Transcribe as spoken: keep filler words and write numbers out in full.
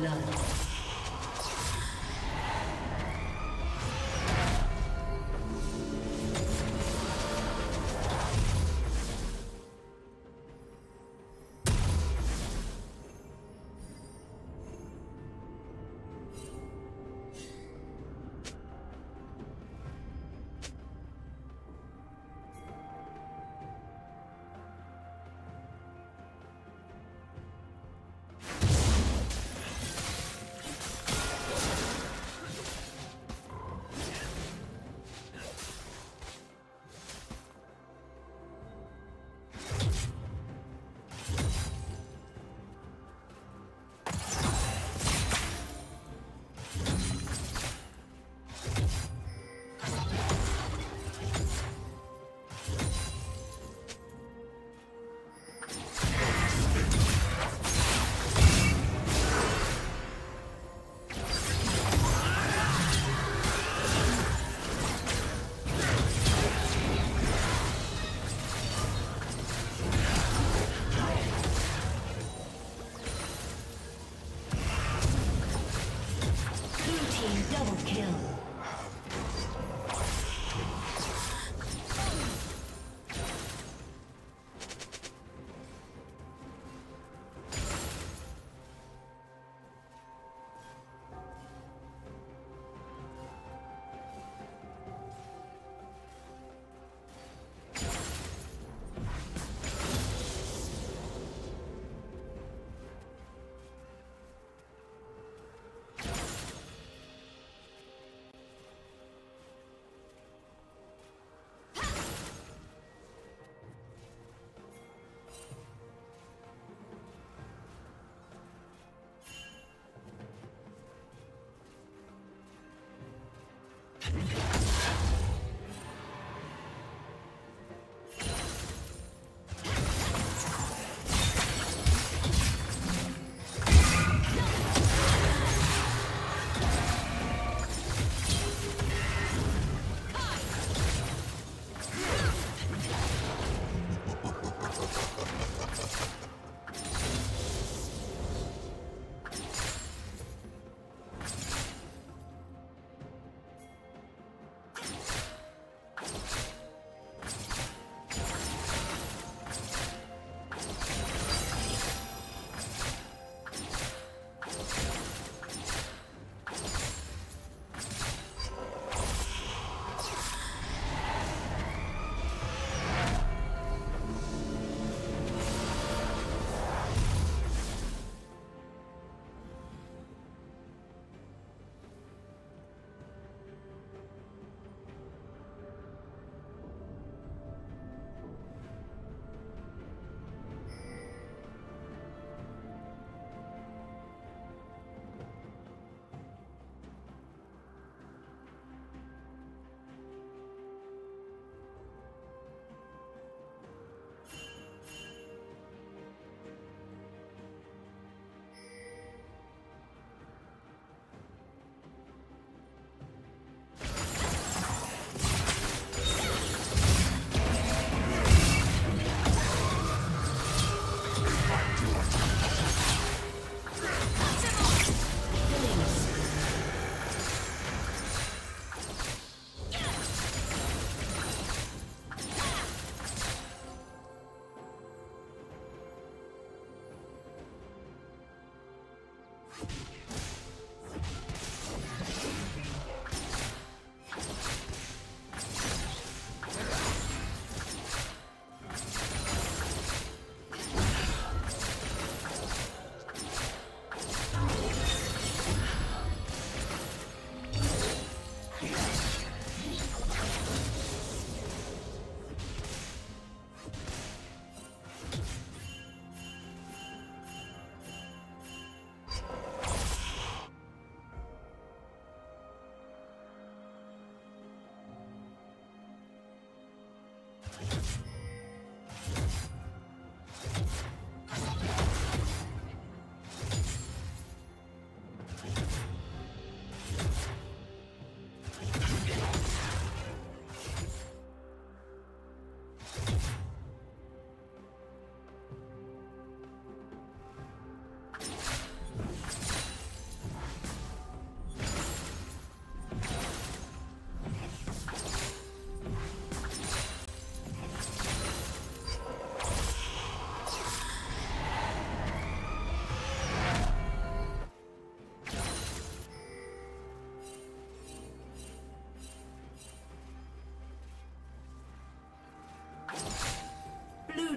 blood. Blue